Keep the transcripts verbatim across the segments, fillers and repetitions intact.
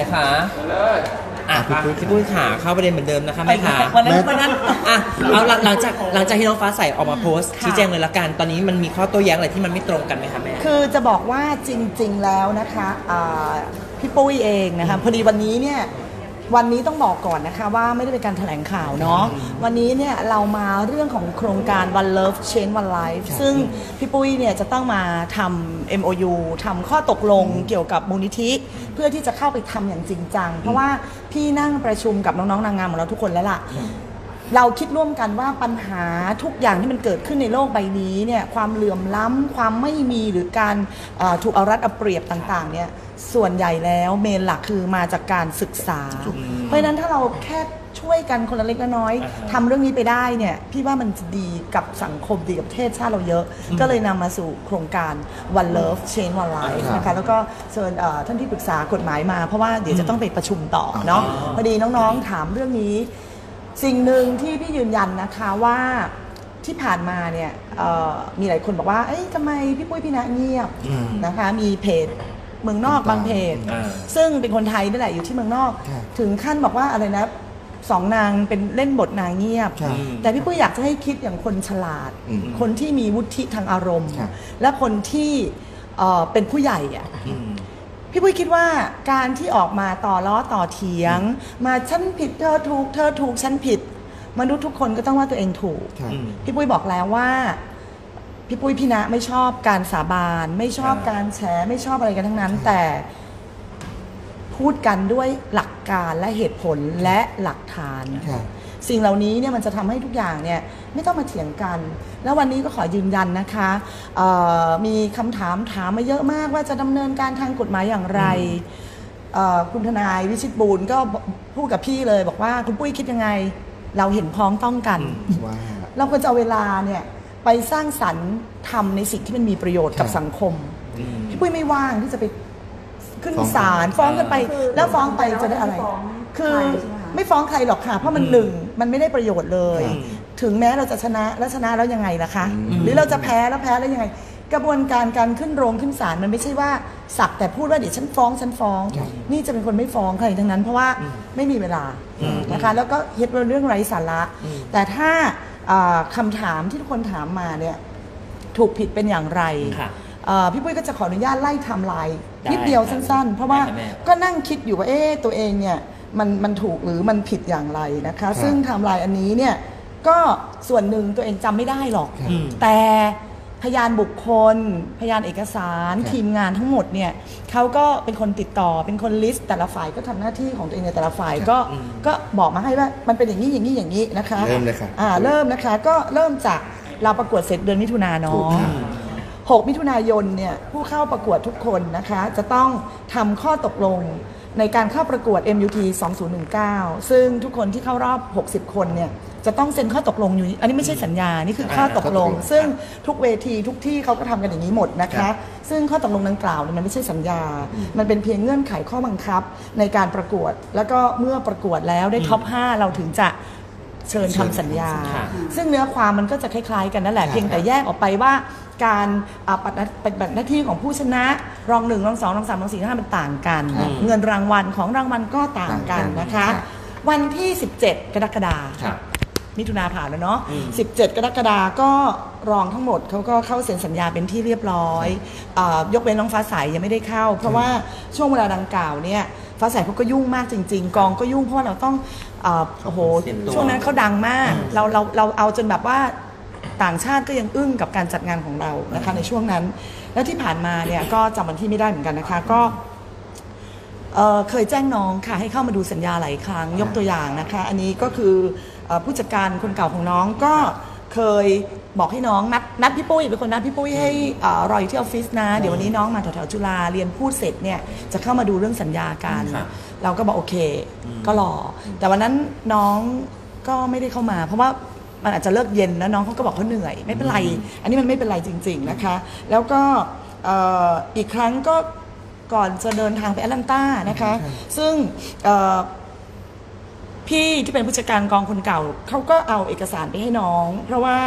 นะคะอ่ะคุณปุ้ยพี่ปุ้ยขาเข้าประเด็นเหมือนเดิมนะคะแม่ขาวันนั้นวันนั้นอ่ะเอาหลังจากหลังจากที่น้องฟ้าใสออกมาโพสต์ชี้แจงเลยละกันตอนนี้มันมีข้อโต้แย้งอะไรที่มันไม่ตรงกันไหมคะแม่คือจะบอกว่าจริงๆแล้วนะคะพี่ปุ้ยเองนะคะพอดีวันนี้เนี่ยวันนี้ต้องบอกก่อนนะคะว่าไม่ได้เป็นการแถลงข่าวเนาะวันนี้เนี่ยเรามาเรื่องของโครงการ One Love Change One Life ซึ่งพี่ปุ้ยเนี่ยจะต้องมาทำ เอ็ม โอ ยู ทำข้อตกลงเกี่ยวกับมูลนิธิเพื่อที่จะเข้าไปทำอย่างจริงจังเพราะว่าพี่นั่งประชุมกับน้องๆนางงามของเราทุกคนแล้วล่ะเราคิดร่วมกันว่าปัญหาทุกอย่างที่มันเกิดขึ้นในโลกใบนี้เนี่ยความเหลื่อมล้ำความไม่มีหรือการถูกเอารัดเอาเปรียบต่างๆเนี่ยส่วนใหญ่แล้วเมนหลักคือมาจากการศึกษาเพราะฉะนั้นถ้าเราแค่ช่วยกันคนละเล็กละน้อยทำเรื่องนี้ไปได้เนี่ยพี่ว่ามันดีกับสังคมดีกับประเทศชาติเราเยอะก็เลยนำมาสู่โครงการ One Love Change One Life นะคะแล้วก็เชิญท่านที่ปรึกษากฎหมายมาเพราะว่าเดี๋ยวจะต้องไปประชุมต่อเนาะพอดีน้องๆถามเรื่องนี้สิ่งหนึ่งที่พี่ยืนยันนะคะว่าที่ผ่านมาเนี่ยมีหลายคนบอกว่าเอ้ยทำไมพี่ปุ้ยพี่ณเงียบนะคะมีเพจเมืองนอกบางเพจซึ่งเป็นคนไทยนี่แหละอยู่ที่เมืองนอกถึงขั้นบอกว่าอะไรนะสองนางเป็นเล่นบทนางเงียบแต่พี่ปุ้ยอยากจะให้คิดอย่างคนฉลาดคนที่มีวุฒิทางอารมณ์และคนที่เป็นผู้ใหญ่อะพี่ปุ้ยคิดว่าการที่ออกมาต่อล้อต่อเถียงมาฉันผิดเธอถูกเธอถูกฉันผิดมนุษย์ทุกคนก็ต้องว่าตัวเองถูกพี่ปุ้ยบอกแล้วว่าพี่ปุ้ยพี่ณไม่ชอบการสาบานไม่ชอบการแฉไม่ชอบอะไรกันทั้งนั้นแต่พูดกันด้วยหลักการและเหตุผลและหลักฐานสิ่งเหล่านี้เนี่ยมันจะทำให้ทุกอย่างเนี่ยไม่ต้องมาเถียงกันแล้ววันนี้ก็ขอยืนยันนะคะมีคำถามถามมาเยอะมากว่าจะดำเนินการทางกฎหมายอย่างไรคุณทนายวิชิตบูรณ์ก็พูดกับพี่เลยบอกว่าคุณปุ้ยคิดยังไงเราเห็นพ้องต้องกันเราควรจะเอาเวลาเนี่ยไปสร้างสรรค์ทำในสิ่งที่มันมีประโยชน์กับสังคมพี่ปุ้ยไม่ว่างที่จะไปขึ้นศาลฟ้องกันไปแล้วฟ้องไปจะได้อะไรคือไม่ฟ้องใครหรอกค่ะเพราะมันหนึ่งมันไม่ได้ประโยชน์เลยถึงแม้เราจะชนะแล้วชนะแล้วยังไงล่ะคะหรือเราจะแพ้แล้วแพ้แล้วยังไงกระบวนการการขึ้นโรงขึ้นศาลมันไม่ใช่ว่าสักแต่พูดว่าเดี๋ยวฉันฟ้องฉันฟ้องนี่จะเป็นคนไม่ฟ้องใครทั้งนั้นเพราะว่าไม่มีเวลานะคะแล้วก็เห็นเรื่องไร้สาระแต่ถ้าคำถามที่ทุกคนถามมาเนี่ยถูกผิดเป็นอย่างไรพี่ปุ้ยก็จะขออนุญาตไล่ไทม์ไลน์นิดเดียวสั้นๆเพราะว่าก็นั่งคิดอยู่ว่าเอ๊ะตัวเองเนี่ยมันมันถูกหรือมันผิดอย่างไรนะคะซึ่งไทม์ไลน์อันนี้เนี่ยก็ส่วนหนึ่งตัวเองจำไม่ได้หรอกแต่พยานบุคคลพยานเอกสารทีมงานทั้งหมดเนี่ยเขาก็เป็นคนติดต่อเป็นคนลิสต์แต่ละฝ่ายก็ทำหน้าที่ของตัวเองในแต่ละฝ่ายก็ก็บอกมาให้ว่ามันเป็นอย่างนี้อย่างนี้อย่างนี้นะคะเริ่มเลยค่ะอ่าเริ่มนะคะก็เริ่มจากเราประกวดเสร็จเดือนมิถุนายนหกมิถุนายนเนี่ยผู้เข้าประกวดทุกคนนะคะจะต้องทำข้อตกลงในการเข้าประกวด เอ็ม ยู ที สองพันสิบเก้า ซึ่งทุกคนที่เข้ารอบหกสิบคนเนี่ยจะต้องเซ็นข้อตกลงอยู่อันนี้ไม่ใช่สัญญานี่คือข้อตกลงซึ่งทุกเวทีทุกที่เขาก็ทำกันอย่างนี้หมดนะคะซึ่งข้อตกลงดังกล่าวมันไม่ใช่สัญญามันเป็นเพียงเงื่อนไขข้อบังคับในการประกวดแล้วก็เมื่อประกวดแล้วได้ท็อปห้าเราถึงจะเชิญทำสัญญาซึ่งเนื้อความมันก็จะคล้ายๆกันนั่นแหละเพียงแต่แยกออกไปว่าการปฏิบัติหน้าที่ของผู้ชนะรองหนึ่งรองสองรองสามรองสี่ห้ามันต่างกันเงินรางวัลของรางวัลก็ต่างกันนะคะวันที่สิบเจ็ดกรกฎาคมมิถุนาผ่านแล้วเนาะสิบเจ็ดกรกฎาคมก็รองทั้งหมดเขาก็เข้าเซ็นสัญญาเป็นที่เรียบร้อยยกเว้นน้องฟ้าใสยังไม่ได้เข้าเพราะว่าช่วงเวลาดังกล่าวเนี่ยฟ้าใสเขาก็ยุ่งมากจริงๆกองก็ยุ่งเพราะว่าเราต้องโอ้โหช่วงนั้นเขาดังมากเราเราเราเอาจนแบบว่าต่างชาติก็ยังอึ้งกับการจัดงานของเรานะคะในช่วงนั้นแล้วที่ผ่านมาเนี่ยก็จำวันที่ไม่ได้เหมือนกันนะคะก็เคยแจ้งน้องค่ะให้เข้ามาดูสัญญาหลายครั้งยกตัวอย่างนะคะอันนี้ก็คือผู้จัดการคนเก่าของน้องก็เคยบอกให้น้องนัดนัดพี่ปุ้ยเป็นคนนัดพี่ปุ้ยให้รออยู่ที่ออฟฟิศนะเดี๋ยววันนี้น้องมาแถวๆจุฬาเรียนพูดเสร็จเนี่ยจะเข้ามาดูเรื่องสัญญาการเราก็บอกโอเคก็รอแต่วันนั้นน้องก็ไม่ได้เข้ามาเพราะว่ามันอาจจะเลิกเย็นแล้วน้องเขาก็บอกเขาเหนื่อยไม่เป็นไรอันนี้มันไม่เป็นไรจริงๆนะคะแล้วก็อีกครั้งก็ก่อนจะเดินทางไปแอตแลนตานะคะซึ่งพี่ที่เป็นผู้จัดการกองคนเก่าเขาก็เอาเอกสารไปให้น้องเพราะว่า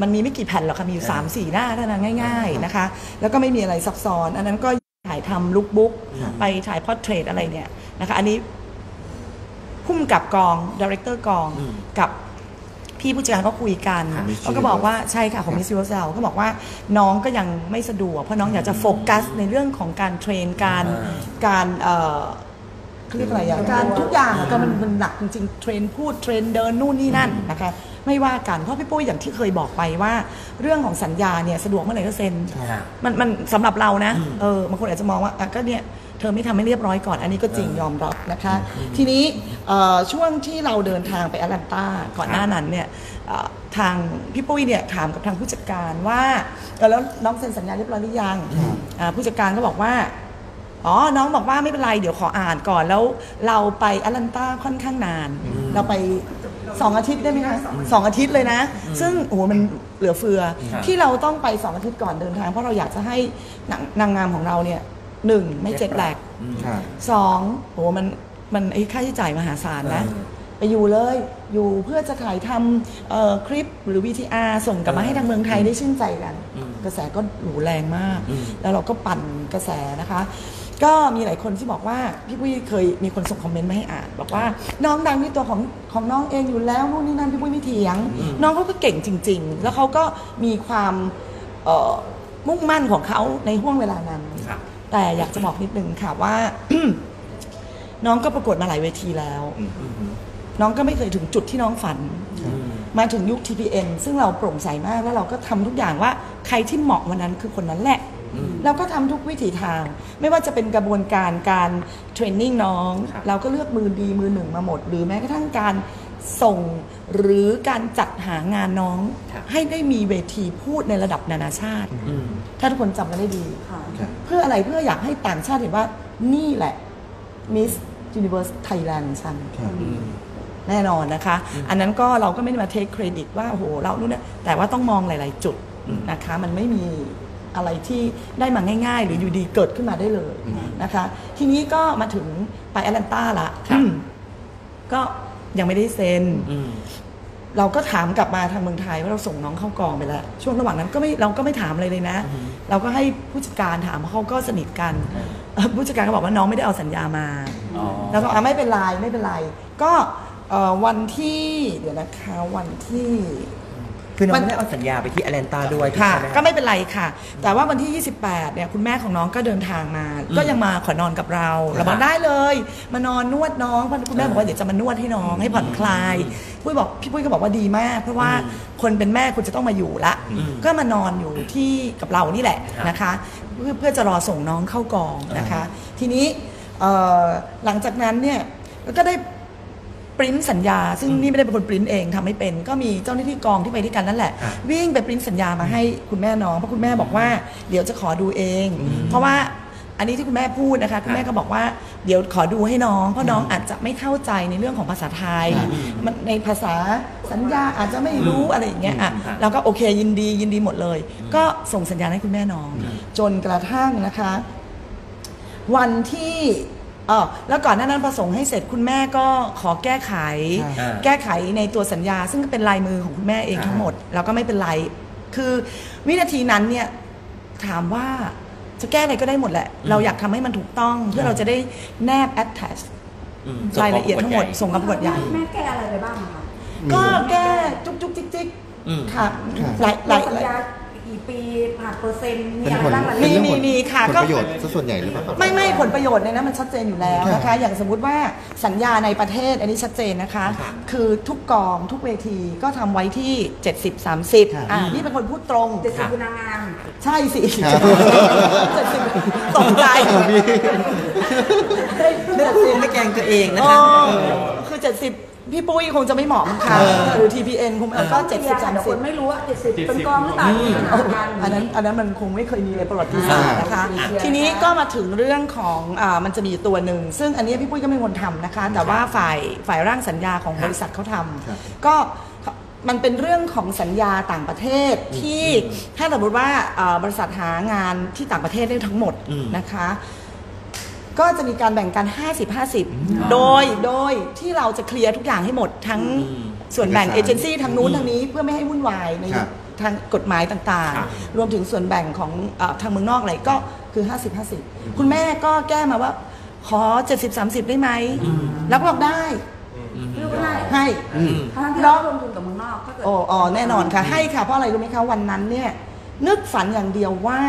มันมีไม่กี่แผ่นหรอกค่ะมีอยู่ สามถึงสี่ หน้าเท่านั้นง่ายๆนะคะแล้วก็ไม่มีอะไรซับซ้อนอันนั้นก็ถ่าย ทำลุคบุ๊กไปถ่ายพอร์ตเทรตอะไรเนี่ยนะคะอันนี้พุ่มกับกองดีเรคเตอร์กองกับพี่ผู้จัดการก็คุยกันเขาก็บอกว่าใช่ค่ะของมิสยูนิเวิร์สเราก็บอกว่าน้องก็ยังไม่สะดวกเพราะน้องอยากจะโฟกัสในเรื่องของการเทรนการการเรียกอะไรอย่างการทุกอย่างก็มันมันหนักจริงๆเทรนพูดเทรนเดินนู่นนี่นั่นนะคะไม่ว่ากันเพราะพี่ปุ้ยอย่างที่เคยบอกไปว่าเรื่องของสัญญาเนี่ยสะดวกเมื่อไหร่ก็เซ็นมันมันสำหรับเรานะเออบางคนอาจจะมองว่าก็เนี่ยเธอไม่ทำให้เรียบร้อยก่อนอันนี้ก็จริงยอมรับนะคะทีนี้ช่วงที่เราเดินทางไปแอตแลนตาก่อนหน้านั้นเนี่ยทางพี่ปุ้ยเนี่ยถามกับทางผู้จัดการว่าแล้วน้องเซ็นสัญญาเรียบร้อยหรือยังผู้จัดการก็บอกว่าอ๋อน้องบอกว่าไม่เป็นไรเดี๋ยวขออ่านก่อนแล้วเราไปแอตแลนตาค่อนข้างนานเราไปสองอาทิตย์ได้ไหมคะสองอาทิตย์เลยนะซึ่งโอ้โหมันเหลือเฟือที่เราต้องไปสองอาทิตย์ก่อนเดินทางเพราะเราอยากจะให้นางงามของเราเนี่ยหนึ่งไม่เจ็ดแหลกสองโหมันมันไอ้ค่าใช้จ่ายมหาศาลนะไปอยู่เลยอยู่เพื่อจะถ่ายทำคลิปหรือ วี ที อาร์ ส่งกลับมาให้ทางเมืองไทยได้ชื่นใจกันกระแสก็หรูแรงมากแล้วเราก็ปั่นกระแสนะคะก็มีหลายคนที่บอกว่าพี่ปุ้ยเคยมีคนส่งคอมเมนต์มาให้อ่านบอกว่าน้องดังในตัวของของน้องเองอยู่แล้วนู่นนี่นั่นพี่ปุ้ยไม่เถียงน้องเขาก็เก่งจริงๆแล้วเขาก็มีความมุ่งมั่นของเขาในห่วงเวลานั้นแต่อยากจะบอกนิดนึงค่ะว่า น้องก็ประกวดมาหลายเวทีแล้ว น้องก็ไม่เคยถึงจุดที่น้องฝัน มาถึงยุค ที พี เอ็น ซึ่งเราโปร่งใสมากแล้วเราก็ทำทุกอย่างว่าใครที่เหมาะวันนั้นคือคนนั้นแหละเราก็ทำทุกวิถีทางไม่ว่าจะเป็นกระบวนการการเทรนนิ่งน้องเราก็เลือกมือดีมือหนึ่งมาหมดหรือแม้กระทั่งการส่งหรือการจัดหางานน้องให้ได้มีเวทีพูดในระดับนานาชาติถ้าทุกคนจำกันได้ดีเพื่ออะไรเพื่ออยากให้ต่างชาติเห็นว่านี่แหละ Miss Universe Thailand ฉันแน่นอนนะคะอันนั้นก็เราก็ไม่ได้มาเทคเครดิตว่าโอ้โหเรารู้นะแต่ว่าต้องมองหลายๆจุดนะคะมันไม่มีอะไรที่ได้มาง่ายๆหรืออยู่ดีเกิดขึ้นมาได้เลยนะคะทีนี้ก็มาถึงไปแอตแลนตาละก็ยังไม่ได้เซ็นเราก็ถามกลับมาทางเมืองไทยว่าเราส่งน้องเข้ากองไปแล้วช่วงระหว่างนั้นก็ไม่เราก็ไม่ถามอะไรเลยนะเราก็ให้ผู้จัดการถามเพราะเขาก็สนิทกันผู้จัดการก็บอกว่าน้องไม่ได้เอาสัญญามาแล้วก็ไม่เป็นไรไม่เป็นไรก็วันที่เดี๋ยวนะคะวันที่คือน้องไม่ได้เอาสัญญาไปที่แอตแลนตาด้วยค่ะก็ไม่เป็นไรค่ะแต่ว่าวันที่ยี่สิบแปดเนี่ยคุณแม่ของน้องก็เดินทางมาก็ยังมาขอนอนกับเราเราบอกได้เลยมานอนนวดน้องคุณแม่บอกว่าเดี๋ยวจะมานวดให้น้องให้ผ่อนคลายปุ้ยบอกพี่ปุ้ยก็บอกว่าดีมากเพราะว่าคนเป็นแม่คุณจะต้องมาอยู่ละก็มานอนอยู่ที่กับเรานี่แหละนะคะเพื่อเพื่อจะรอส่งน้องเข้ากองนะคะทีนี้หลังจากนั้นเนี่ยก็ได้ปริ้นสัญญาซึ่งนี่ไม่ได้เป็นคนปริ้นเองทำไม่เป็นก็มีเจ้าหน้าที่กองที่ไปด้วยกันนั่นแหละวิ่งไปปริ้นสัญญามาให้คุณแม่น้องเพราะคุณแม่บอกว่าเดี๋ยวจะขอดูเองเพราะว่าอันนี้ที่คุณแม่พูดนะคะคุณแม่ก็บอกว่าเดี๋ยวขอดูให้น้องเพราะน้องอาจจะไม่เข้าใจในเรื่องของภาษาไทยมันในภาษาสัญญาอาจจะไม่รู้อะไรอย่างเงี้ยอ่ะแล้วก็โอเคยินดียินดีหมดเลยก็ส่งสัญญาให้คุณแม่น้องจนกระทั่งนะคะวันที่อ๋อแล้วก่อนหน้านั้นประสงค์ให้เสร็จคุณแม่ก็ขอแก้ไขแก้ไขในตัวสัญญาซึ่งเป็นลายมือของคุณแม่เองทั้งหมดแล้วก็ไม่เป็นไรคือวินาทีนั้นเนี่ยถามว่าจะแก้อะไรก็ได้หมดแหละเราอยากทำให้มันถูกต้องเพื่อเราจะได้แนบ attach รายละเอียดทั้งหมดส่งกับตำรวจใหญ่แม่แก้อะไรไปบ้างคะก็แก้จุ๊กจุ๊กจิ๊กจิ๊กค่ะหลายหลายกี่ปีผ่านเปอร์เซ็นต์มีอะไรบ้างมีมีมีค่ะก็ผลประโยชน์ส่วนใหญ่หรือเปล่าไม่ไม่ผลประโยชน์เนี่ยนะมันชัดเจนอยู่แล้วนะคะอย่างสมมุติว่าสัญญาในประเทศอันนี้ชัดเจนนะคะคือทุกกองทุกเวทีก็ทำไว้ที่เจ็ดสิบ สามสิบอ่านี่เป็นคนพูดตรงเจ็ดสิบคือนางงามใช่สิเจ็ดสิบตกใจเลือกเองไม่แกงตัวเองนะคะคือเจ็ดสิบพี่ปุ้ยคงจะไม่เหมาะค่ะหรือ ที พี เอ็น คงก็เจ็ดสิบสามสิบไม่รู้ว่าเจ็ดสิบเป็นกองหรือเปล่าอันนั้นอันนั้นมันคงไม่เคยมีในประวัติศาสตร์นะคะทีนี้ก็มาถึงเรื่องของมันจะมีตัวหนึ่งซึ่งอันนี้พี่ปุ้ยก็ไม่ควรทำนะคะแต่ว่าฝ่ายฝ่ายร่างสัญญาของบริษัทเขาทำก็มันเป็นเรื่องของสัญญาต่างประเทศที่ถ้าสมมติว่าบริษัทหางานที่ต่างประเทศได้ทั้งหมดนะคะก็จะมีการแบ่งกัน ห้าสิบ ห้าสิบ โดยโดยที่เราจะเคลียร์ทุกอย่างให้หมดทั้งส่วนแบ่งเอเจนซี่ทางนู้นทางนี้เพื่อไม่ให้วุ่นวายในทางกฎหมายต่างๆรวมถึงส่วนแบ่งของทางเมืองนอกอะไรก็ คือห้าสิบห้าสิบคุณแม่ก็แก้มาว่าขอเจ็ดสิบสามสิบได้ไหมแล้วก็บอกได้ลูกได้ให้ทั้งที่เราลงทุนกับเมืองนอกก็เกิดอ๋อแน่นอนค่ะให้ค่ะเพราะอะไรรู้ไหมคะวันนั้นเนี่ยนึกฝันอย่างเดียวว่า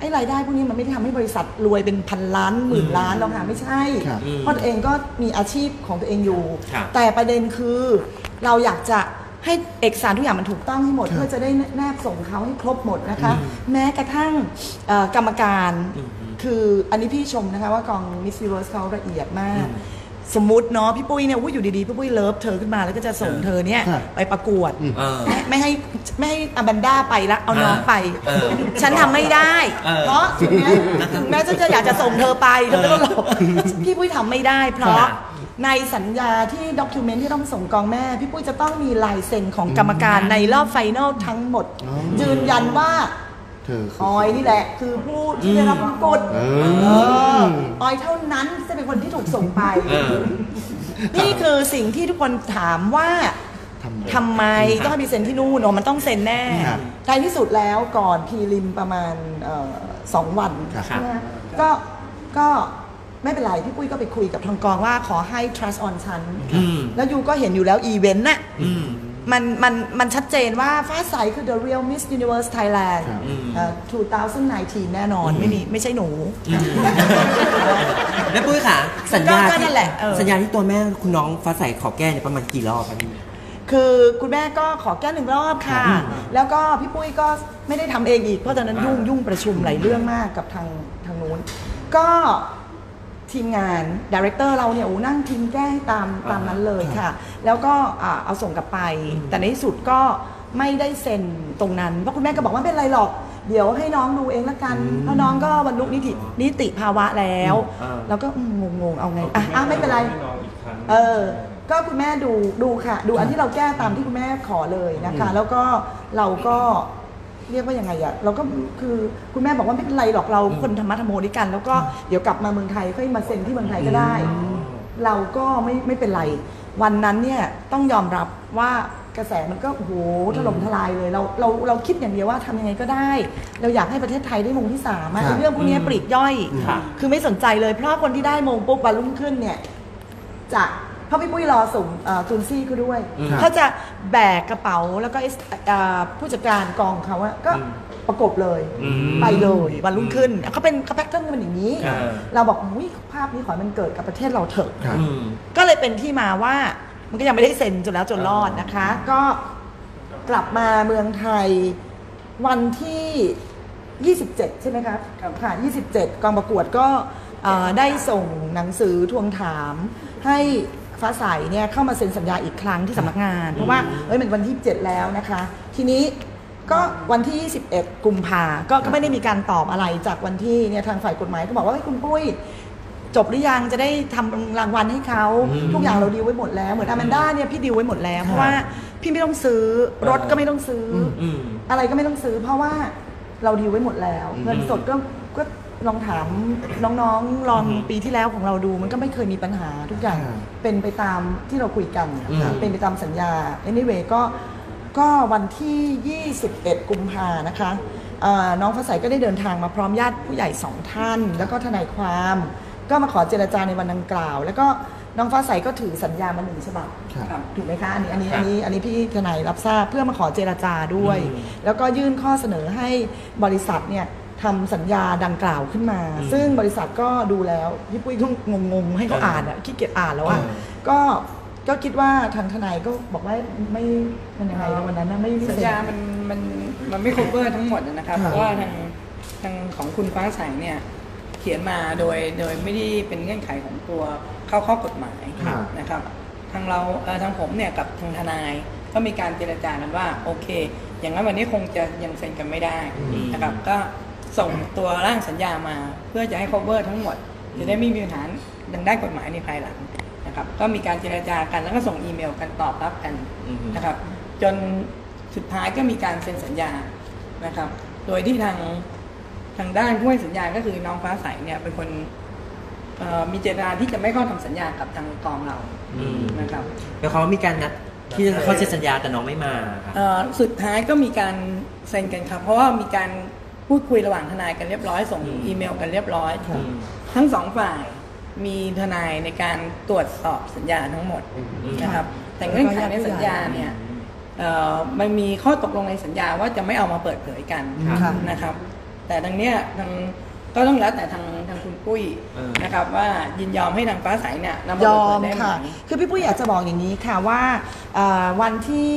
ไอ้รายได้พวกนี้มันไม่ได้ทำให้บริษัทรวยเป็นพันล้านหมื่นล้านหรอกค่ะไม่ใช่เพราะตัวเองก็มีอาชีพของตัวเองอยู่แต่ประเด็นคือเราอยากจะให้เอกสารทุกอย่างมันถูกต้องให้หมดเพื่อจะได้แนบส่งเขาให้ครบหมดนะคะแม้กระทั่งกรรมการคืออันนี้พี่ชมนะคะว่ากอง Miss Universe เขาละเอียดมากสมมุติเนาะพี่ปุ้ยเนี่ยอยู่ดีๆพี่ปุ้ยเลิฟเธอขึ้นมาแล้วก็จะส่งเธอเนี่ยไปประกวดไม่ให้ไม่ให้อแบนด้าไปละเอาน้องไปฉันทำไม่ได้เพราะถึงแม้ถึงแม้ฉันจะอยากจะส่งเธอไปเธอก็ต้องหลบพี่ปุ้ยทำไม่ได้เพราะในสัญญาที่ด็อกิวเมนต์ที่ต้องส่งกองแม่พี่ปุ้ยจะต้องมีลายเซ็นของกรรมการในรอบไฟนอลทั้งหมดยืนยันว่าออยนี่แหละคือผู้ที่ได้รับมงกุฎออยเท่านั้นจะเป็นคนที่ถูกส่งไปนี่คือสิ่งที่ทุกคนถามว่าทำไมต้องให้มีเซ็นที่นู่นมันต้องเซ็นแน่ท้ายที่สุดแล้วก่อนพีริมประมาณสองวันก็ก็ไม่เป็นไรพี่ปุ้ยก็ไปคุยกับทางกองว่าขอให้ trust on ฉันแล้วยูก็เห็นอยู่แล้วอีเวนต์น่ะมันมันมันชัดเจนว่าฟ้าใสคือ the real Miss Universe Thailand สองพันสิบเก้าแน่นอนไม่มีไม่ใช่หนูแล้วปุ้ยค่ะสัญญาสัญญาที่ตัวแม่คุณน้องฟ้าใสขอแก้เนี่ยประมาณกี่รอบครับคือคุณแม่ก็ขอแก้หนึ่งรอบค่ะแล้วก็พี่ปุ้ยก็ไม่ได้ทำเองอีกเพราะตอนนั้นยุ่งยุ่งประชุมหลายเรื่องมากกับทางทางนู้นก็ทีมงานดีเรคเตอร์เราเนี่ยโอ้นั่งทีมแก้ตามตามนั้นเลยค่ะแล้วก็เอาส่งกลับไปแต่ในที่สุดก็ไม่ได้เซ็นตรงนั้นเพราะคุณแม่ก็บอกว่าไม่เป็นไรหรอกเดี๋ยวให้น้องดูเองละกันเพราะน้องก็บรรลุนิตินิติภาวะแล้วแล้วก็งงๆเอาไงอ่ะไม่เป็นไรเออก็คุณแม่ดูดูค่ะดูอันที่เราแก้ตามที่คุณแม่ขอเลยนะคะแล้วก็เราก็เรียกว่ายังไงอะเราก็คือคุณแม่บอกว่าไม่เป็นไรหรอกเราคนธรรมะธรรมโมด้วยกันแล้วก็เดี๋ยวกลับมาเมืองไทยค่อยมาเซ็นที่เมืองไทยก็ได้เราก็ไม่ไม่เป็นไรวันนั้นเนี่ยต้องยอมรับว่ากระแสมันก็โอ้โหถล่มทลายเลยเราเราเราคิดอย่างเดียวว่าทำยังไงก็ได้เราอยากให้ประเทศไทยได้มงที่สามอะเรื่องพวกนี้ปลีกย่อยคือไม่สนใจเลยเพราะคนที่ได้มงปุ๊บวันรุ่งขึ้นเนี่ยจะเพราะพี่ปุ้ยรอส่งจูนซี่เขาด้วยเขาจะแบกกระเป๋าแล้วก็ผู้จัดการกองเขาก็ประกบเลยไปเลยวันรุ่งขึ้นเขาเป็นแพทเทิร์นมันอย่างนี้เราบอกวิภาพนี้ขอมันเกิดกับประเทศเราเถอะก็เลยเป็นที่มาว่ามันก็ยังไม่ได้เซ็นจนแล้วจนรอดนะคะก็กลับมาเมืองไทยวันที่ยี่สิบเจ็ดใช่ไหมครับค่ะยี่สิบเจ็ดกองประกวดก็ได้ส่งหนังสือทวงถามให้ฟ้าใสเนี่ยเข้ามาเซ็นสัญญาอีกครั้งที่สำนักงานเพราะว่าเอ้ยมันวันที่เจ็ดแล้วนะคะทีนี้ก็วันที่ยี่สิบเอ็ดกุมภาก็ไม่ได้มีการตอบอะไรจากวันที่เนี่ยทางฝ่ายกฎหมายก็บอกว่าให้คุณปุ้ยจบหรือยังจะได้ทำรางวัลให้เขาทุกอย่างเราดีลไว้หมดแล้วเหมือนอแมนด้าเนี่ยพี่ดีลไว้หมดแล้วเพราะว่าพี่ไม่ต้องซื้อรถก็ไม่ต้องซื้ออะไรก็ไม่ต้องซื้อเพราะว่าเราดีลไว้หมดแล้วเงินสดก็ก็ลองถามน้องๆลองปีที่แล้วของเราดูมันก็ไม่เคยมีปัญหาทุกอย่างเป็นไปตามที่เราคุยกันเป็นไปตามสัญญา anyway ก็ก็วันที่ยี่สิบเอ็ดกุมภานะคะน้องฟ้าใสก็ได้เดินทางมาพร้อมญาติผู้ใหญ่สองท่านแล้วก็ทนายความก็มาขอเจรจาในวันดังกล่าวแล้วก็น้องฟ้าใสก็ถือสัญญามาหนึ่งฉบับถูกไหมคะอันนี้อันนี้อันนี้อันนี้พี่ทนายรับทราบเพื่อมาขอเจรจาด้วยแล้วก็ยื่นข้อเสนอให้บริษัทเนี่ยทำสัญญาดังกล่าวขึ้นมาซึ่งบริษัทก็ดูแล้วพี่ปุ้ยก็งงๆให้เขาอ่านอ่ะขี้เกียจอ่านแล้วอ่ะก็ก็คิดว่าทางทนายก็บอกว่าไม่มันยังไงวันนั้นนะไม่สัญญามันมันมันไม่ครบเบอร์ทั้งหมดนะครับเพราะว่าทางทางของคุณฟ้าใสเนี่ยเขียนมาโดยโดยไม่ได้เป็นเงื่อนไขของตัวเข้าข้อกฎหมายนะครับทางเราทางผมเนี่ยกับทางทนายก็มีการเจรจากันว่าโอเคอย่างนั้นวันนี้คงจะยังเซ็นกันไม่ได้นะครับก็ส่งตัวร่างสัญญามาเพื่อจะให้ cover ทั้งหมดจะได้ไม่มีปัญหาดังด้านกฎหมายในภายหลังนะครับก็มีการเจรจากันแล้วก็ส่งอีเมลกันตอบรับกันนะครับจนสุดท้ายก็มีการเซ็นสัญญานะครับโดยที่ทางทางด้านผู้ให้สัญญาก็คือน้องฟ้าใสเนี่ยเป็นคนมีเจตนาที่จะไม่เข้าทำสัญญากับทางกองเรานะครับแล้วเขามีการนัดที่เขาเซ็นสัญญาแต่น้องไม่มาสุดท้ายก็มีการเซ็นกันครับเพราะว่ามีการ พูดคุยระหว่างทนายกันเรียบร้อยส่งอีเมลกันเรียบร้อยทั้งสองฝ่ายมีทนายในการตรวจสอบสัญญาทั้งหมดนะครับแต่เงื่อนไขในสัญญาเนี่ยมันมีข้อตกลงในสัญญาว่าจะไม่เอามาเปิดเผยกันนะครับแต่ทั้งเนี้ยทางก็ต้องแล้วแต่ทางทางคุณปุ้ยนะครับว่ายินยอมให้ทางฟ้าใสเนี่ยนำมาเปิดเผยได้ไหมคือพี่ปุ้ยอยากจะบอกอย่างนี้ค่ะว่าวันที่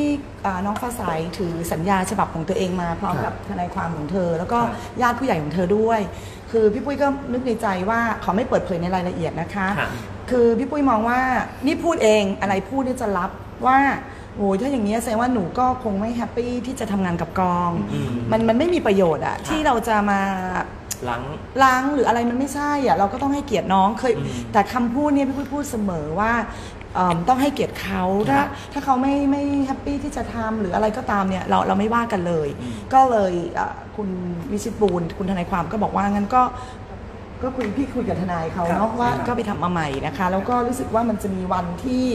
น้องฟ้าใสถือสัญญาฉบับของตัวเองมาพร้อมกับทนายความของเธอแล้วก็ญาติผู้ใหญ่ของเธอด้วยคือพี่ปุ้ยก็นึกในใจว่าขอไม่เปิดเผยในรายละเอียดนะคะคือพี่ปุ้ยมองว่านี่พูดเองอะไรพูดนี่จะรับว่าโอ้ยถ้าอย่างนี้แสดงว่าหนูก็คงไม่แฮปปี้ที่จะทำงานกับกองมันมันไม่มีประโยชน์อะที่เราจะมาล้างล้างหรืออะไรมันไม่ใช่อะเราก็ต้องให้เกียรติน้องเคยแต่คำพูดเนี่ยพี่ปุ้ยพูดเสมอว่าต้องให้เกียรติเขาถ้าถ้าเขาไม่ไม่แฮปปี้ที่จะทำหรืออะไรก็ตามเนี่ยเราเราไม่ว่ากันเลยก็เลยคุณวิชิตบูลคุณทนายความก็บอกว่างั้นก็ก็คุยพี่คุยกับทนายเขาเนาะว่าก็ไปทำมาใหม่นะคะแล้วก็รู้สึกว่ามันจะมีวันที่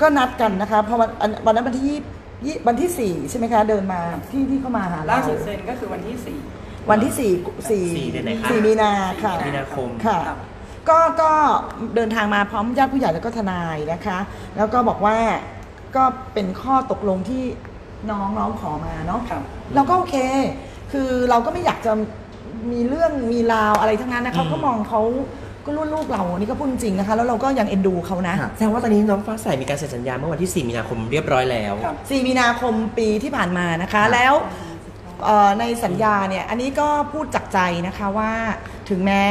ก็นัดกันนะคะพอวันวันนั้นวันที่วันที่สี่ใช่ไหมคะเดินมาที่ที่เข้ามาหาเราล่าสุดเซ็นก็คือวันที่สี่วันที่สี่สี่สี่มีนาค่ะมีนาคมค่ะก็ก็เดินทางมาพร้อมญาติผู้ใหญ่แล้วก็ทนายนะคะแล้วก็บอกว่าก็เป็นข้อตกลงที่น้องร้องขอมาเนาะเราก็โอเคคือเราก็ไม่อยากจะมีเรื่องมีราวอะไรทั้งนั้นนะเขาก็มองเขาก็รุ่นลูกเรานี่ก็พูดจริงนะคะแล้วเราก็ยังเอ็นดูเขานะแสดงว่าตอนนี้น้องฟ้าใสมีการเซ็นสัญญาเมื่อวันที่สี่มีนาคมเรียบร้อยแล้วสี่มีนาคมปีที่ผ่านมานะคะแล้วในสัญญาเนี่ยอันนี้ก็พูดจากใจนะคะว่าถึงแม้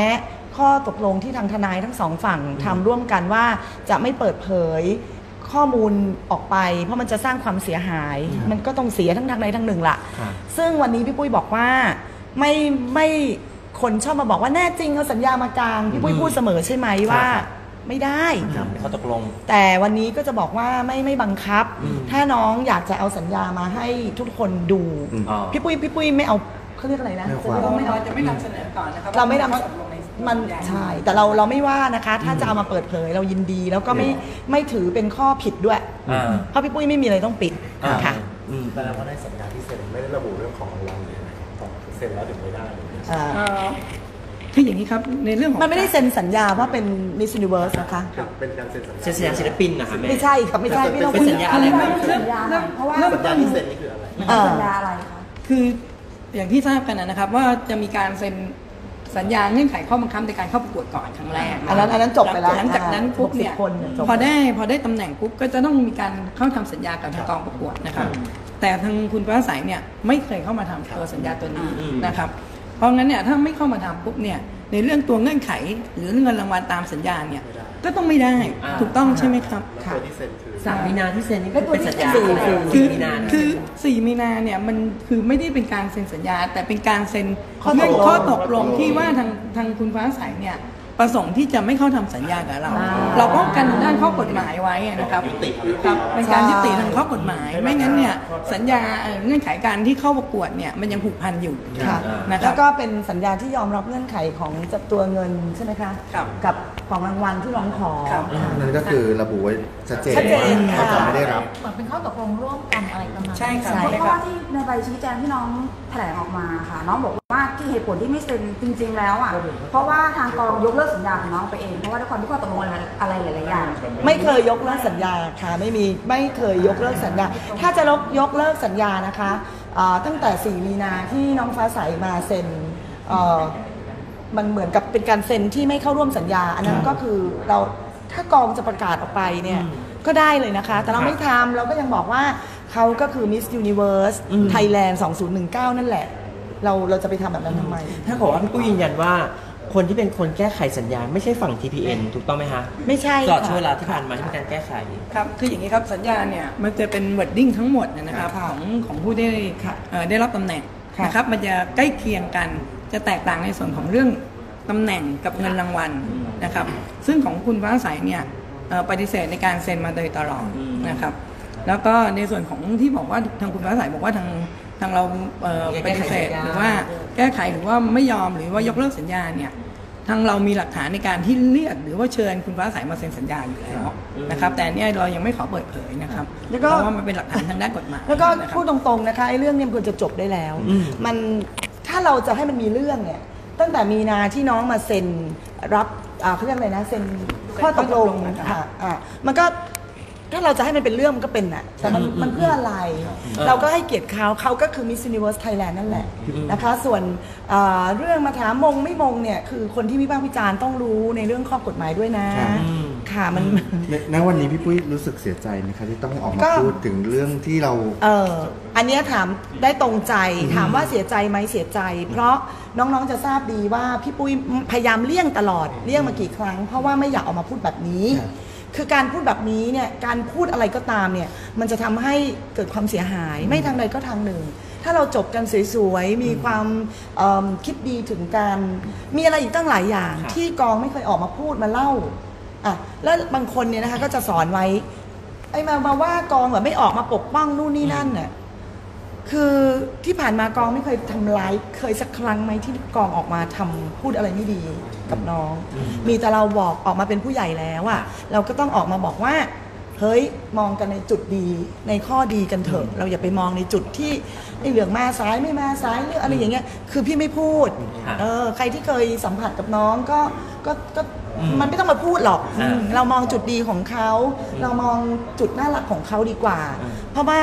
ข้อตกลงที่ทางทนายทั้งสองฝั่งทำร่วมกันว่าจะไม่เปิดเผยข้อมูลออกไปเพราะมันจะสร้างความเสียหายมันก็ต้องเสียทั้งทางใดทั้งหนึ่งล่ะซึ่งวันนี้พี่ปุ้ยบอกว่าไม่ไม่คนชอบมาบอกว่าแน่จริงเอาสัญญามากลางพี่ปุ้ยพูดเสมอใช่ไหมว่าไม่ได้เขาตกลงแต่วันนี้ก็จะบอกว่าไม่ไม่บังคับถ้าน้องอยากจะเอาสัญญามาให้ทุกคนดูพี่ปุ้ยพี่ปุ้ยไม่เอาเขาเรียกอะไรนะเราไม่จะไม่นำเสนอก่อนนะคะเราไม่นำมันใช่แต่เราเราไม่ว่านะคะถ้าจะเอามาเปิดเผยเรายินดีแล้วก็ไม่ไม่ถือเป็นข้อผิดด้วยเพราะพี่ปุ้ยไม่มีอะไรต้องปิดค่ะแต่เราก็ได้สัญญาที่เซ็นไม่ได้ระบุเรื่องของเราเลยเซ็นแล้วถึงไม่ได้คืออย่างนี้ครับในเรื่องมันไม่ได้เซ็นสัญญาว่าเป็น Miss Universe นะคะเป็นการเซ็นสัญญาเซ็นสัญญาศิลปินนะคะไม่ใช่ครับไม่ใช่ไม่ต้องเป็นสัญญาอะไรไม่ต้องสัญญาเพราะว่าสัญญาที่เซ็นนี่คืออะไรสัญญาอะไรคะคืออย่างที่ทราบกันนะครับว่าจะมีการเซ็นสัญญาเงื่อนไขข้อบังคับในการเข้าประกวดก่อนครั้งแรกอันนั้นอันนั้นจบไปแล้วหลังจากนั้นปุ๊บเนี่ยพอได้พอได้ตำแหน่งปุ๊บก็จะต้องมีการเข้าทำสัญญากับทางกองประกวดนะครับแต่ทางคุณฟ้าใสเนี่ยไม่เคยเข้ามาทำตัวสัญญาตัวนี้นะครับเพราะงั้นเนี่ยถ้าไม่เข้ามาทำปุ๊บเนี่ยในเรื่องตัวเงื่อนไขหรือเงินรางวัลตามสัญญาเนี่ยก็ต้องไม่ได้ถูกต้องใช่ไหมครับค่ะสามมีนาที่เซ็นนี่ก็เป็นสัญญาคือคือสี่มีนาเนี่ยมันคือไม่ได้เป็นการเซ็นสัญญาแต่เป็นการเซ็นข้อตกลงที่ว่าทางทางคุณฟ้าใสเนี่ยประสงค์ที่จะไม่เข้าทำสัญญากับเราเราป้องกันด้านข้อกฎหมายไว้นะครับเป็นการยุติทางข้อกฎหมายไม่งั้นเนี่ยสัญญาเงื่อนไขการที่เข้าประกวดเนี่ยมันยังผูกพันอยู่นะแล้วก็เป็นสัญญาที่ยอมรับเงื่อนไขของจับตัวเงินใช่ไหมคะกับของรางวัลที่ร้องขอนั่นก็คือระบุไว้ชัดเจนว่าเขาไม่ได้รับเป็นข้อตกลงร่วมกันอะไรประมาณใช่ค่ะเพราะว่าที่ในใบชี้แจงที่น้องแถลงออกมาค่ะน้องบอกว่าที่เหตุผลที่ไม่เซ็นจริงๆแล้วอ่ะเพราะว่าทางกองยกเลิกสัญญาของน้องไปเองเพราะว่าด้วยความที่ข้อตกลงอะไรหลายๆอย่างไม่เคยยกเลิกสัญญาค่ะไม่มีไม่เคยยกเลิกสัญญาถ้าจะลบยกเลิกสัญญานะคะตั้งแต่สี่มีนาที่น้องฟ้าใสมาเซ็นมันเหมือนกับเป็นการเซ็นที่ไม่เข้าร่วมสัญญาอันนั้นก็คือเราถ้ากองจะประกาศออกไปเนี่ยก็ได้เลยนะคะแต่เราไม่ทำเราก็ยังบอกว่าเขาก็คือ Miss Universe Thailand สองพันสิบเก้า นั่นแหละเราเราจะไปทำแบบนั้นทำไมถ้าขอพี่ปุ้ยยืนยันว่าคนที่เป็นคนแก้ไขสัญญาไม่ใช่ฝั่ง ที พี เอ็น ถูกต้องไหมคะไม่ใช่ตลอดช่วงเวลาที่ผ่านมาที่มีการแก้ไขครับคืออย่างนี้ครับสัญญาเนี่ยมันจะเป็นวอร์ดดิ้งทั้งหมดนะครับของของผู้ได้ได้รับตำแหน่งนะครับมันจะใกล้เคียงกันจะแตกต่างในส่วนของเรื่องตำแหน่งกับเงินรางวัลนะครับซึ่งของคุณฟ้าใสเนี่ยปฏิเสธในการเซ็นมาโดยตลอดนะครับแล้วก็ในส่วนของที่บอกว่าทางคุณฟ้าใสบอกว่าทางทางเราปฏิเสธหรือว่าแก้ไขหรือว่าไม่ยอมหรือว่ายกเลิกสัญญาเนี่ย ทางเรามีหลักฐานในการที่เรียกหรือว่าเชิญคุณฟ้าใสมาเซ็นสัญญาอยู่แล้วนะครับแต่เนี่ยเรายังไม่ขอเปิดเผยนะครับเพราะว่ามันเป็นหลักฐานทางด้านกฎหมายแล้วก็พูดตรงๆนะคะไอ้เรื่องนี้มันควรจะจบได้แล้วมันถ้าเราจะให้มันมีเรื่องเนี่ยตั้งแต่มีนาที่น้องมาเซ็นรับเขาเรียกอะไรนะเซ็นข้อตกลงมันก็ถ้าเราจะให้มันเป็นเรื่องมันก็เป็นน่ะแต่มันมันเพื่ออะไรเราก็ให้เกียรติเขาเขาก็คือ Miss Universe Thailand นั่นแหละนะคะส่วนเรื่องมาถามมงไม่มงเนี่ยคือคนที่วิพากษ์วิจารณ์ต้องรู้ในเรื่องข้อกฎหมายด้วยนะค่ะมันณวันนี้พี่ปุ้ยรู้สึกเสียใจไหมคะที่ต้องออกมาพูดถึงเรื่องที่เราเอออันนี้ถามได้ตรงใจถามว่าเสียใจไหมเสียใจเพราะน้องๆจะทราบดีว่าพี่ปุ้ยพยายามเลี่ยงตลอดเลี่ยงมากี่ครั้งเพราะว่าไม่อยากออกมาพูดแบบนี้คือการพูดแบบนี้เนี่ยการพูดอะไรก็ตามเนี่ยมันจะทำให้เกิดความเสียหายไม่ทางใดก็ทางหนึ่งถ้าเราจบกันสวยๆมีความคิดดีถึงกันมีอะไรอีกตั้งหลายอย่างที่กองไม่เคยออกมาพูดมาเล่าอ่ะแล้วบางคนเนี่ยนะคะก็จะสอนไว้ไอ้มามาว่ากองแบบไม่ออกมาปกป้องนู่นนี่นั่นน่ะคือที่ผ่านมากองไม่เคยทำร้ายเคยสักครั้งไหมที่กองออกมาทำพูดอะไรไม่ดีกับน้องมีแต่เราบอกออกมาเป็นผู้ใหญ่แล้วอะเราก็ต้องออกมาบอกว่าเฮ้ยมองกันในจุดดีในข้อดีกันเถอะเราอย่าไปมองในจุดที่ไอ้เรื่องมาซ้ายไม่มาซ้ายเรื่องอะไรอย่างเงี้ยคือพี่ไม่พูดเออใครที่เคยสัมผัสกับน้องก็ก็ก็มันไม่ต้องมาพูดหรอกเรามองจุดดีของเขาเรามองจุดน่ารักของเขาดีกว่าเพราะว่า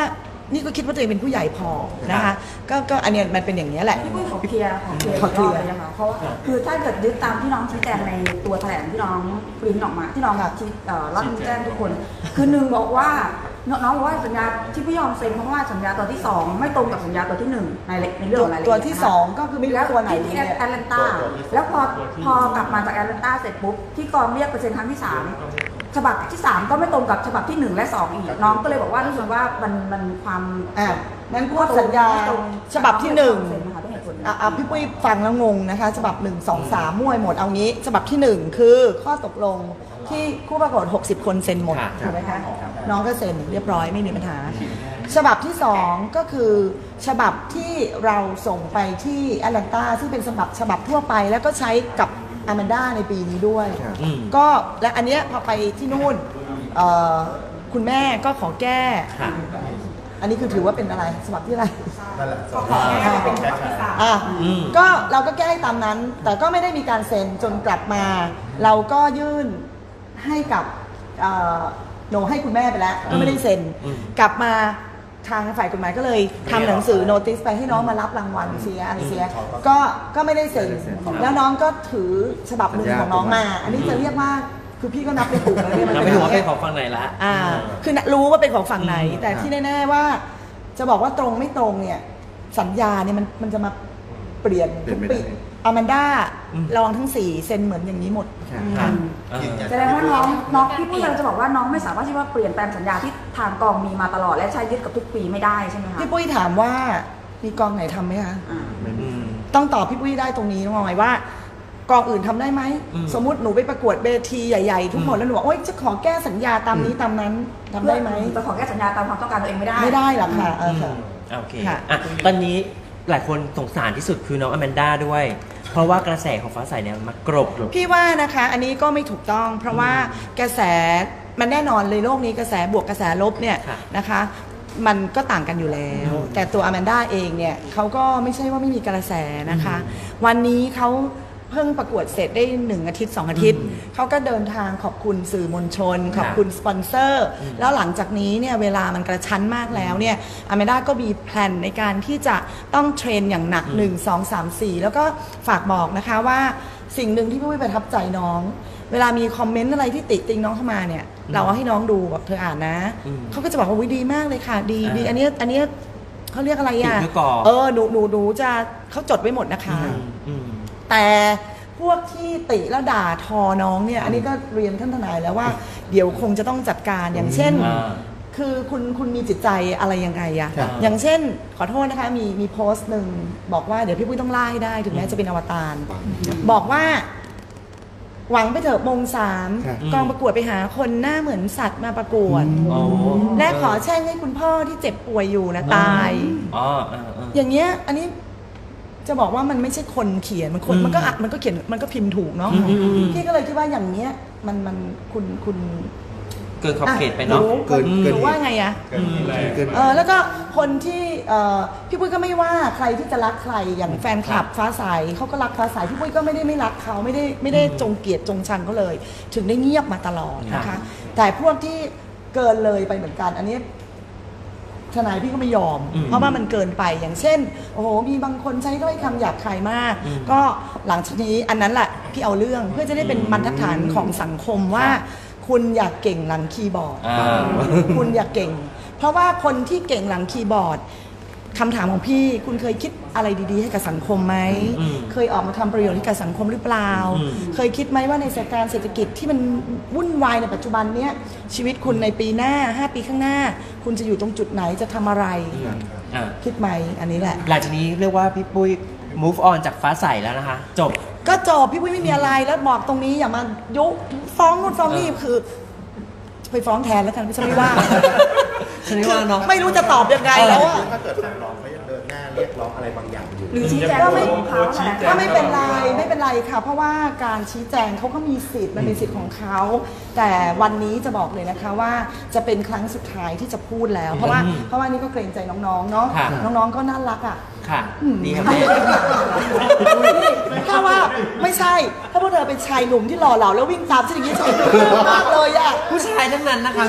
นี่ก็คิดว่าตัวเองเป็นผู้ใหญ่พอนะคะก็ก็อันนี้มันเป็นอย่างนี้แหละพี่ปุ้ยขอเคลียร์ขอเคลียร์ขอเคลียร์นะคะเพราะว่าคือถ้าเกิดยึดตามที่น้องชี้แจงในตัวแถลงที่น้องปริ้นออกมาที่น้องชี้รับแจ้งทุกคนคือหนึ่งบอกว่าน้องบอกว่าสัญญาที่พี่ยอมเซ็นเพราะว่าสัญญาตัวที่สองไม่ตรงกับสัญญาตัวที่หนึ่งในในเรื่องอะไรตัวที่สองก็คือไม่รู้ตัวไหนที่แอตแลนต้าแล้วพอพอกลับมาจากแอตแลนต้าเสร็จปุ๊บที่กองเรียกเปอร์เซ็นต์ครั้งที่สามฉบับที่สามก็ไม่ตรงกับฉบับที่หนึ่งและสองอีกน้องก็เลยบอกว่ารู้สึกว่ามันมันความอ่ะงั้นพูดสัญญาฉบับที่หนึ่งอ่ะพี่ปุ้ยฟังแล้วงงนะคะฉบับหนึ่ง สอง สามมั่วหมดเอางี้ฉบับที่หนึ่งคือข้อตกลงที่คู่ประกวดหกสิบคนเซ็นหมดถูกมั้ยคะน้องก็เซ็นเรียบร้อยไม่มีปัญหาฉบับที่สองก็คือฉบับที่เราส่งไปที่แอตแลนต้าซึ่งเป็นฉบับฉบับทั่วไปแล้วก็ใช้กับอาแมนด้าในปีนี้ด้วยก็และอันเนี้ยพอไปที่นู่นคุณแม่ก็ขอแก้อันนี้คือถือว่าเป็นอะไรฉบับที่อะไรก็ขอแก้เป็นฉบับที่สามก็เราก็แก้ให้ตามนั้นแต่ก็ไม่ได้มีการเซ็นจนกลับมาเราก็ยื่นให้กับโนให้คุณแม่ไปแล้วก็ไม่ได้เซ็นกลับมาทางฝ่ายกฎหมายก็เลยทำหนังสือโนติสไปให้น้องมารับรางวัลเสียอะไรเสียก็ก็ไม่ได้เซ็นแล้วน้องก็ถือฉบับหนึ่งของน้องมาอันนี้จะเรียกว่าคือพี่ก็นับเป็นถูกแล้วเนี่ยมันไม่ถูกว่าเป็นของฝั่งไหนละอ่าคือรู้ว่าเป็นของฝั่งไหนแต่ที่แน่ๆว่าจะบอกว่าตรงไม่ตรงเนี่ยสัญญาเนี่ยมันมันจะมาเปลี่ยนทุกปีอาแมนด้าลองทั้งสี่เซ็นเหมือนอย่างนี้หมดแสดงว่าน้องน้องพี่ปุ้ยเราจะบอกว่าน้องไม่สามารถที่ว่าเปลี่ยนแปลงสัญญาที่ทางกองมีมาตลอดและใช้ยึดกับทุกปีไม่ได้ใช่ไหมคะพี่ปุ้ยถามว่ามีกองไหนทำไหมคะต้องตอบพี่ปุ้ยได้ตรงนี้น้องหมายว่ากองอื่นทำได้ไหมสมมติหนูไปประกวดเวทีใหญ่ๆทุกคนแล้วหนูบอกโอ๊ยจะขอแก้สัญญาตามนี้ตามนั้นทำได้ไหมจะขอแก้สัญญาตามความต้องการตัวเองไม่ได้ไม่ได้หรอกค่ะโอเคตอนนี้หลายคนสงสารที่สุดคือน้องอาแมนด้าด้วยเพราะว่ากระแสของฟ้าใสเนี่ยมากรบพี่ว่านะคะอันนี้ก็ไม่ถูกต้องเพราะว่ากระแสมันแน่นอนเลยโลกนี้กระแสบวกกระแสลบเนี่ยนะคะมันก็ต่างกันอยู่แล้วแต่ตัวอาแมนด้าเองเนี่ยเขาก็ไม่ใช่ว่าไม่มีกระแสนะคะวันนี้เขาเพิ่งประกวดเสร็จได้หนึ่งอาทิตย์สองอาทิตย์เขาก็เดินทางขอบคุณสื่อมวลชนขอบคุณสปอนเซอร์แล้วหลังจากนี้เนี่ยเวลามันกระชั้นมากแล้วเนี่ยอาแมนด้าก็มีแพลนในการที่จะต้องเทรนอย่างหนักหนึ่ง สอง สาม สี่แล้วก็ฝากบอกนะคะว่าสิ่งหนึ่งที่พี่ปุ้ยประทับใจน้องเวลามีคอมเมนต์อะไรที่ติติงน้องเข้ามาเนี่ยเราเอาให้น้องดูแบบเธออ่านนะเขาก็จะบอกว่าอุ๊ยดีมากเลยค่ะดีดีอันนี้อันนี้เขาเรียกอะไรอ่ะเออหนูหนูหนูจะเขาจดไว้หมดนะคะแต่พวกที่ติแล้วด่าทอน้องเนี่ยอันนี้ก็เรียนท่านทนายแล้วว่าเดี๋ยวคงจะต้องจัดการอย่างเช่นคือคุณคุณมีจิตใจอะไรยังไงอะอย่างเช่นขอโทษนะคะมีมีโพสต์หนึ่งบอกว่าเดี๋ยวพี่ปุ้ยต้องไล่ได้ถึงแม้จะเป็นอวตารบอกว่าหวังไปเถอะมงสามกองประกวดไปหาคนหน้าเหมือนสัตว์มาประกวดและขอแช่งให้คุณพ่อที่เจ็บป่วยอยู่นะตายอย่างเงี้ยอันนี้ จะบอกว่ามันไม่ใช่คนเขียนมันคนมันก็อัดมันก็เขียนมันก็พิมพ์ถูกเนาะพี่ก็เลยคิดว่าอย่างเนี้ยมันมันคุณคุณเกินขอบเขตไปเนาะเกินเกินว่าไงอะเออแล้วก็คนที่พี่ปุ้ยก็ไม่ว่าใครที่จะรักใครอย่างแฟนคลับฟ้าใสเขาก็รักฟ้าใสพี่ปุ้ยก็ไม่ได้ไม่รักเขาไม่ได้ไม่ได้จงเกลียดจงชังเขาเลยถึงได้เงียบมาตลอดนะคะแต่พวกที่เกินเลยไปเหมือนกันอันนี้ทนายพี่ก็ไม่ยอมเพราะว่ามันเกินไปอย่างเช่นโอ้โหมีบางคนใช้ถ้อยคำหยาบคายมากก็หลังจากนี้อันนั้นแหละพี่เอาเรื่องเพื่อจะได้เป็นบรรทัดฐานของสังคมว่าคุณอยากเก่งหลังคีย์บอร์ดคุณอยากเก่งเพราะว่าคนที่เก่งหลังคีย์บอร์ดคำถามของพี่คุณเคยคิดอะไรดีๆให้กับสังคมไหมเคยออกมาทำประโยชน์ให้กับสังคมหรือเปล่าเคยคิดไหมว่าในสถานการณ์เศรษฐกิจที่มันวุ่นวายในปัจจุบันเนี้ยชีวิตคุณในปีหน้าห้าปีข้างหน้าคุณจะอยู่ตรงจุดไหนจะทำอะไรคิดไหมอันนี้แหละหลังจากนี้เรียกว่าพี่ปุ้ย move on จากฟ้าใสแล้วนะคะจบก็จบพี่ปุ้ยไม่มีอะไรแล้วบอกตรงนี้อย่ามายุฟ้องนู่นฟ้องนี่คือไปฟ้องแทนแล้วกันพี่ฉันไม่ว่าฉันไม่ว่าเนาะไม่รู้จะตอบยังไงแล้วอ่ะถ้าเกิดทางน้องเขายังเดินหน้าเรียกร้องอะไรบางอย่างอยู่หรือชี้แจงก็ไม่ก็ไม่เป็นไรไม่เป็นไรค่ะเพราะว่าการชี้แจงเขาก็มีสิทธิ์มันเป็นสิทธิ์ของเขาแต่วันนี้จะบอกเลยนะคะว่าจะเป็นครั้งสุดท้ายที่จะพูดแล้วเพราะว่าเพราะว่านี่ก็เกรงใจน้องๆเนาะน้องๆก็น่ารักอ่ะค่ะนี่ครับถ้าว่าไม่ใช่ถ้าพวกเธอเป็นชายหนุ่มที่หล่อเหลาแล้ววิ่งตามฉันอย่างนี้ใช่มากเลยอ่ะผู้ชายทั้งนั้นนะคะ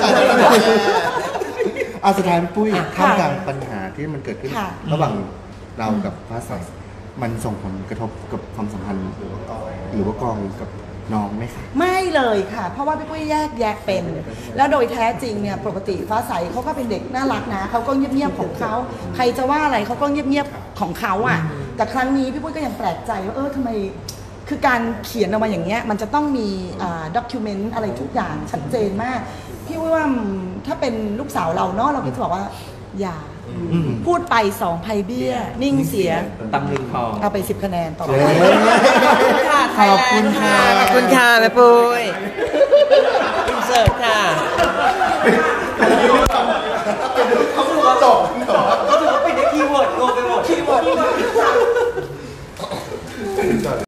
อาสุดท้ายปุ้ยท่ามกลางปัญหาที่มันเกิดขึ้นระหว่างเรากับฟ้าใสมันส่งผลกระทบกับความสัมพันธ์หรือว่ากองกับน้องไหมคะไม่เลยค่ะเพราะว่าพี่ปุ้ยแยกแยกเป็นแล้วโดยแท้จริงเนี่ยปกติฟ้าใสเขาก็เป็นเด็กน่ารักนะเขาก็เงียบๆของเขาใครจะว่าอะไรเขาก็เงียบๆของเขาอ่ะแต่ครั้งนี้พี่ปุ้ยก็ยังแปลกใจว่าเออทำไมคือการเขียนออกมาอย่างเงี้ยมันจะต้องมีด็อกิวเมนต์อะไรทุกอย่างชัดเจนมากพี่ว่าถ้าเป็นลูกสาวเราเนาะเราก็จะบอกว่าอย่าพูดไปสองไพเบี้ยนิ่งเสียตำลึงพอเอาไปสิบคะแนนต่อไปขอบคุณค่ะขอบคุณค่ะแม่ปุ้ยอินเสิร์ตค่ะเขาพูดว่าจบ